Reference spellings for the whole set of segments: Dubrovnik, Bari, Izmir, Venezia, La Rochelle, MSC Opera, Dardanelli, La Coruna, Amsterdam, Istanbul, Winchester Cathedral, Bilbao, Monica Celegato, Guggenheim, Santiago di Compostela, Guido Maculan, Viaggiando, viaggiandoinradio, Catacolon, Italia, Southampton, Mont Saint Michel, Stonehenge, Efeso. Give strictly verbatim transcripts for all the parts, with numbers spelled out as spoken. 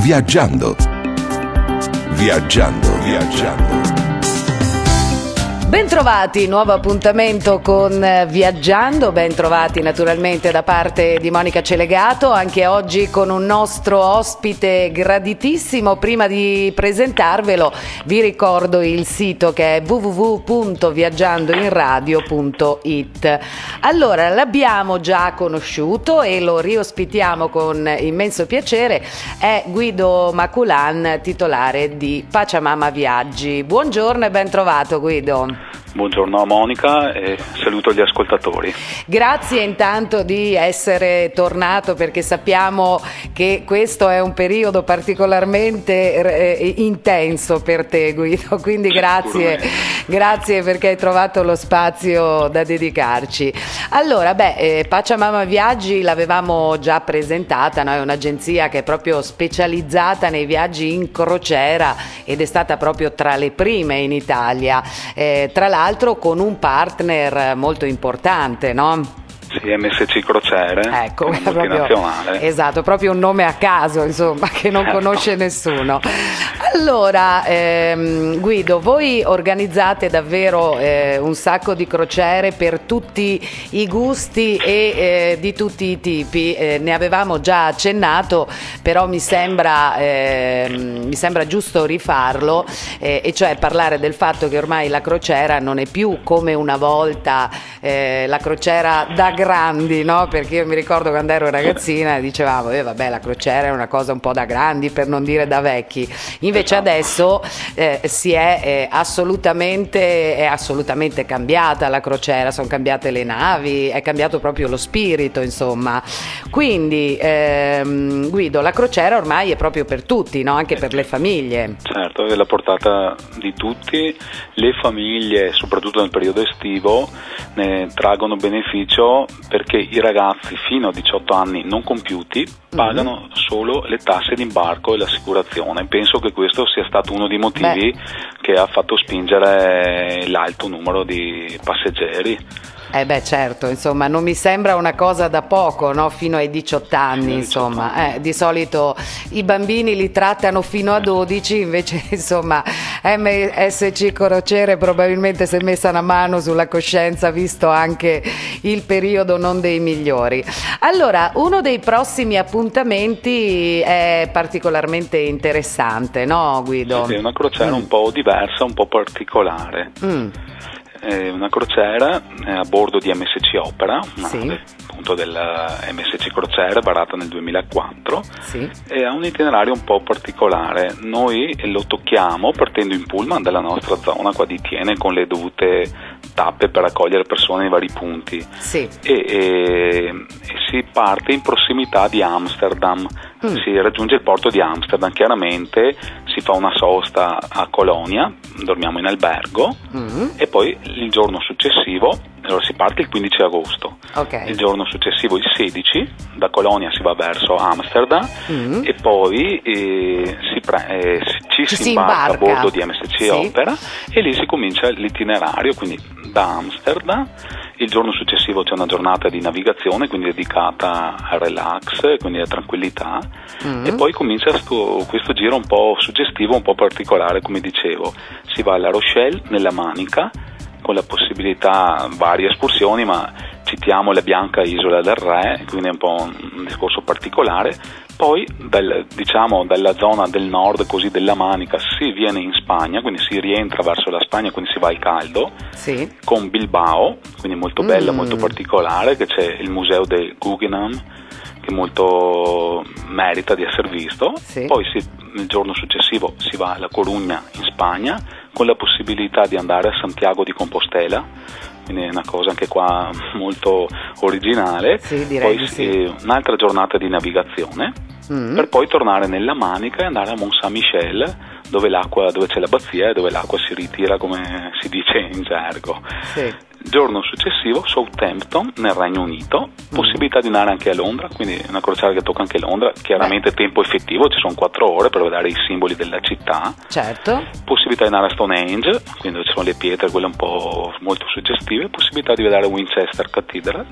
Viaggiando. Viaggiando, viaggiando. Bentrovati, nuovo appuntamento con Viaggiando, bentrovati naturalmente da parte di Monica Celegato, anche oggi con un nostro ospite graditissimo. Prima di presentarvelo vi ricordo il sito che è w w w punto viaggiando in radio punto i t. Allora, l'abbiamo già conosciuto e lo riospitiamo con immenso piacere, è Guido Maculan, titolare di Pachamama Viaggi. Buongiorno e bentrovato Guido. Buongiorno a Monica e saluto gli ascoltatori. Grazie intanto di essere tornato, perché sappiamo che questo è un periodo particolarmente eh, intenso per te Guido, quindi grazie, grazie perché hai trovato lo spazio da dedicarci. Allora, beh, eh, Pachamama Viaggi l'avevamo già presentata, no? È un'agenzia che è proprio specializzata nei viaggi in crociera ed è stata proprio tra le prime in Italia, eh, tra l'altro con un partner molto importante, no? Sì, M S C Crociere, ecco, è multinazionale. Proprio, esatto, proprio un nome a caso, insomma, che non certo. conosce nessuno. Allora, ehm, Guido, voi organizzate davvero eh, un sacco di crociere per tutti i gusti e eh, di tutti i tipi. Eh, ne avevamo già accennato, però mi sembra, eh, mi sembra giusto rifarlo, eh, e cioè parlare del fatto che ormai la crociera non è più come una volta, eh, la crociera da grandi, no? Perché io mi ricordo quando ero ragazzina dicevamo eh, vabbè, la crociera è una cosa un po' da grandi, per non dire da vecchi. Invece adesso eh, si è, eh, assolutamente, è assolutamente cambiata la crociera, sono cambiate le navi, è cambiato proprio lo spirito, insomma. Quindi ehm, Guido, la crociera ormai è proprio per tutti, no? Anche per le famiglie. Certo, è la portata di tutti, le famiglie soprattutto nel periodo estivo ne traggono beneficio, perché i ragazzi fino a diciotto anni non compiuti pagano mm-hmm. solo le tasse di imbarco e l'assicurazione. Penso che questo sia stato uno dei motivi Beh. che ha fatto spingere l'alto numero di passeggeri. Eh beh certo, insomma, non mi sembra una cosa da poco, no? Fino ai diciotto anni, fino insomma, diciotto anni. Eh, di solito i bambini li trattano fino a dodici, invece insomma M S C Crociere probabilmente si è messa una mano sulla coscienza, visto anche il periodo non dei migliori. Allora, uno dei prossimi appuntamenti è particolarmente interessante, no Guido? Sì, è una crociera mm. un po' diversa, un po' particolare. Mm. Una crociera a bordo di M S C Opera, sì. appunto della M S C Crociere, varata nel duemilaquattro, sì. e ha un itinerario un po' particolare. Noi lo tocchiamo partendo in pullman dalla nostra zona qua di Thiene, con le dovute tappe per accogliere persone nei vari punti, sì. e, e, e si parte in prossimità di Amsterdam, mm. si raggiunge il porto di Amsterdam, chiaramente si fa una sosta a Colonia, dormiamo in albergo, mm. e poi il giorno successivo, allora si parte il quindici agosto, okay. il giorno successivo il sedici, da Colonia si va verso Amsterdam, mm. e poi eh, si pre- eh, ci si, si imbarca, imbarca a bordo di M S C sì. Opera, e lì si comincia l'itinerario, quindi da Amsterdam. Il giorno successivo c'è una giornata di navigazione, quindi dedicata al relax, quindi a tranquillità, mm. e poi comincia sto, questo giro un po' suggestivo, un po' particolare, come dicevo. Si va alla Rochelle, nella Manica, con la possibilità varie escursioni, ma citiamo la Bianca Isola del Re, quindi è un po' un discorso particolare. Poi dal, diciamo dalla zona del nord, così, della Manica, si viene in Spagna, quindi si rientra verso la Spagna, quindi si va al caldo, sì. con Bilbao, quindi molto bella, mm. molto particolare, che c'è il museo del Guggenheim, che molto merita di essere visto, sì. poi si, il giorno successivo si va alla Coruna in Spagna, con la possibilità di andare a Santiago di Compostela, quindi è una cosa anche qua molto originale, sì, direi. Poi sì. un'altra giornata di navigazione, mm. per poi tornare nella Manica e andare a Mont Saint Michel, dove l'acqua, dove c'è l'abbazia e dove l'acqua si ritira, come si dice in gergo. Sì. giorno successivo Southampton nel Regno Unito, possibilità di andare anche a Londra, quindi una crociera che tocca anche Londra, chiaramente tempo effettivo, ci sono quattro ore per vedere i simboli della città, certo, possibilità di andare a Stonehenge, quindi ci sono le pietre, quelle un po' molto suggestive, possibilità di vedere Winchester Cathedral,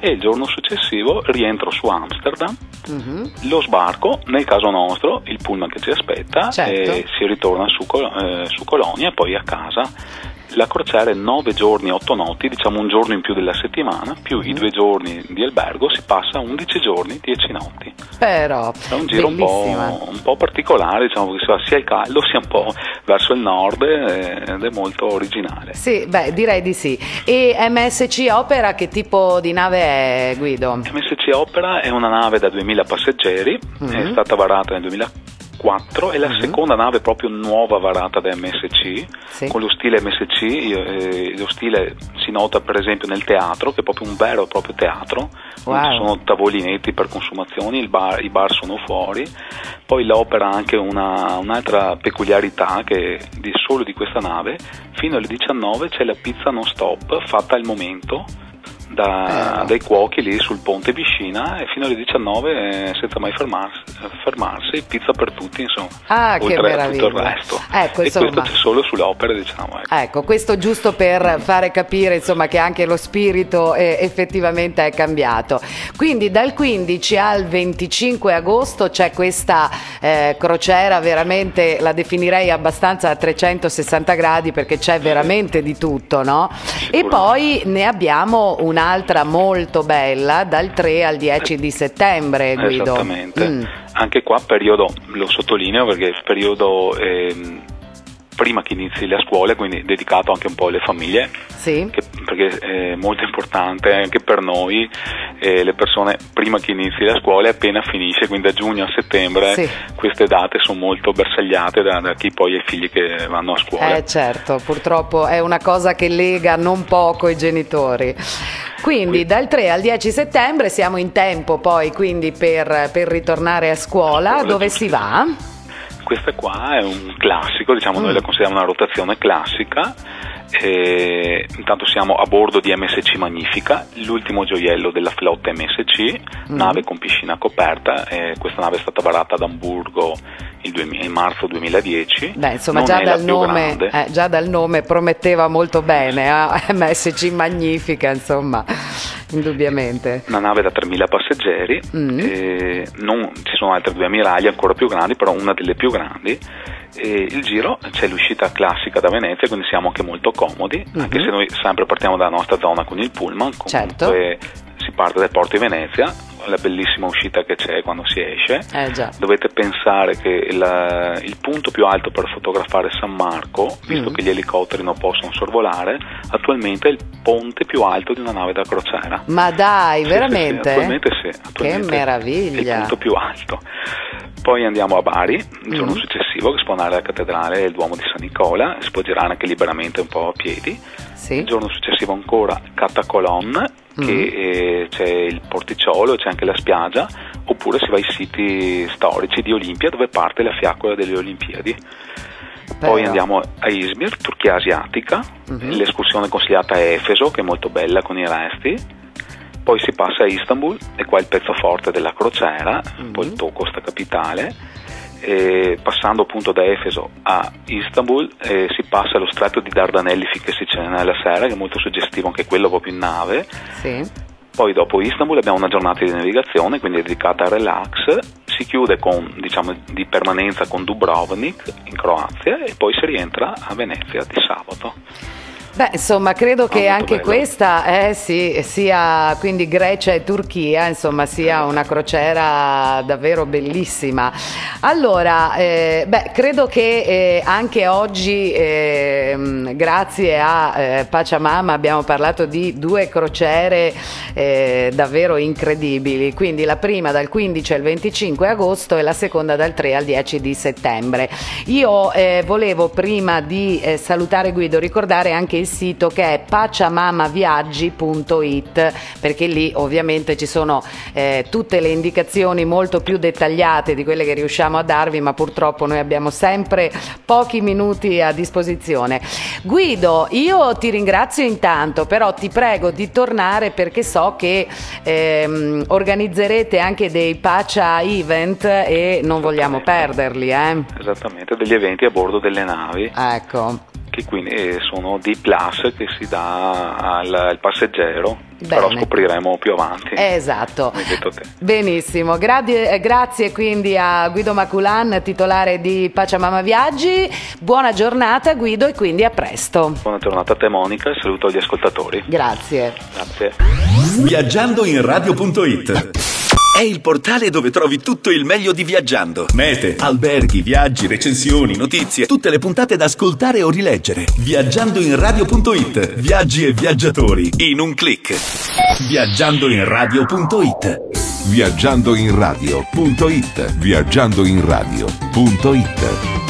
e il giorno successivo rientro su Amsterdam, mm-hmm. lo sbarco, nel caso nostro il pullman che ci aspetta, certo, e si ritorna su, eh, su Colonia e poi a casa. La crociera è nove giorni, otto notti, diciamo un giorno in più della settimana, più mm. i due giorni di albergo, si passa a undici giorni, dieci notti. Però è un giro un po', un po' particolare, diciamo che si va sia al caldo sia un po' verso il nord ed è molto originale. Sì, beh, direi di sì. E M S C Opera che tipo di nave è, Guido? M S C Opera è una nave da duemila passeggeri, mm. è stata varata nel duemila quattro, è la uh-huh. seconda nave proprio nuova varata da M S C, sì, con lo stile M S C, eh, lo stile si nota per esempio nel teatro, che è proprio un vero e proprio teatro, wow. non ci sono tavolinetti per consumazioni, il bar, i bar sono fuori, poi l'opera ha anche una, un'altra peculiarità che di, solo di questa nave, fino alle diciannove c'è la pizza non stop fatta al momento, Da, eh. dai cuochi lì sul ponte piscina, e fino alle diciannove eh, senza mai fermarsi, fermarsi, pizza per tutti, insomma, ah, oltre che meraviglia. A tutto il resto, ecco, e insomma, questo c'è solo sull'opera, diciamo, ecco. ecco, questo giusto per fare capire, insomma, che anche lo spirito eh, effettivamente è cambiato. Quindi dal quindici al venticinque agosto c'è questa eh, crociera, veramente la definirei abbastanza a trecentosessanta gradi, perché c'è veramente di tutto, no? E poi ne abbiamo una Un'altra molto bella dal tre al dieci di settembre, Guido. Esattamente, mm. anche qua periodo, lo sottolineo perché il periodo eh, prima che inizi la scuola, quindi dedicato anche un po' alle famiglie, sì, che, perché è molto importante anche per noi, eh, le persone prima che inizi la scuola e appena finisce, quindi da giugno a settembre, sì, queste date sono molto bersagliate da, da chi poi ha i figli che vanno a scuola. Eh certo, purtroppo è una cosa che lega non poco i genitori. Quindi dal tre al dieci settembre siamo in tempo poi, quindi per, per ritornare a scuola, dove si va? Questa qua è un classico, diciamo, mm. noi la consideriamo una rotazione classica. E intanto siamo a bordo di M S C Magnifica, l'ultimo gioiello della flotta M S C, mm. nave con piscina coperta, eh, questa nave è stata varata ad Amburgo il, duemila, il marzo duemiladieci. Beh, insomma, già dal, nome, eh, già dal nome prometteva molto bene, eh? M S C Magnifica, insomma, indubbiamente. Una nave da tremila passeggeri, mm. eh, non, ci sono altre due ammiraglie ancora più grandi, però una delle più grandi. E il giro c'è l'uscita classica da Venezia, quindi siamo anche molto comodi, mm-hmm. anche se noi sempre partiamo dalla nostra zona con il pullman, comunque certo. si parte dal porto di Venezia, la bellissima uscita che c'è quando si esce, eh, già. dovete pensare che la, il punto più alto per fotografare San Marco, visto mm-hmm. che gli elicotteri non possono sorvolare, attualmente è il ponte più alto di una nave da crociera. Ma dai, sì, veramente? Sì, sì, attualmente sì, attualmente che meraviglia, è il punto più alto. Poi andiamo a Bari, il giorno mm-hmm. successivo, che si può andare alla cattedrale e il Duomo di San Nicola, si può girare anche liberamente un po' a piedi. Sì. Il giorno successivo ancora Catacolon, mm-hmm. che eh, c'è il porticciolo, c'è anche la spiaggia, oppure si va ai siti storici di Olimpia, dove parte la fiaccola delle Olimpiadi. Però. Poi andiamo a Izmir, Turchia asiatica, mm-hmm. l'escursione consigliata a Efeso, che è molto bella con i resti. Poi si passa a Istanbul, e qua è il pezzo forte della crociera, mm-hmm. poi tocco sta capitale, e passando appunto da Efeso a Istanbul eh, si passa allo stretto di Dardanelli finché si cena la sera, che è molto suggestivo anche quello proprio in nave. Sì. Poi dopo Istanbul abbiamo una giornata di navigazione, quindi dedicata al relax, si chiude con, diciamo, di permanenza con Dubrovnik in Croazia, e poi si rientra a Venezia di sabato. Beh, insomma, credo che ah, anche bello. questa eh, sì, sia, quindi Grecia e Turchia, insomma, sia una crociera davvero bellissima. Allora, eh, beh, credo che eh, anche oggi, eh, grazie a eh, Pachamama, abbiamo parlato di due crociere eh, davvero incredibili. Quindi la prima dal quindici al venticinque agosto e la seconda dal tre al dieci di settembre. Io eh, volevo, prima di eh, salutare Guido, ricordare anche il sito che è pachamama viaggi punto it, perché lì ovviamente ci sono eh, tutte le indicazioni molto più dettagliate di quelle che riusciamo a darvi, ma purtroppo noi abbiamo sempre pochi minuti a disposizione. Guido, io ti ringrazio intanto, però ti prego di tornare perché so che ehm, organizzerete anche dei Pacha Event e non vogliamo perderli, eh? Esattamente, degli eventi a bordo delle navi. Ecco. Che quindi sono dei plus che si dà al, al passeggero. Bene. Però scopriremo più avanti. Esatto. Come hai detto te. Benissimo, grazie, grazie quindi a Guido Maculan, titolare di Pachamama Viaggi. Buona giornata Guido e quindi a presto. Buona giornata a te Monica e saluto agli ascoltatori. Grazie. Grazie. viaggiando in radio punto it è il portale dove trovi tutto il meglio di Viaggiando. Mete, alberghi, viaggi, recensioni, notizie, tutte le puntate da ascoltare o rileggere. viaggiando in radio punto it. Viaggi e viaggiatori in un click. viaggiando in radio punto it. viaggiando in radio punto it. viaggiando in radio punto it.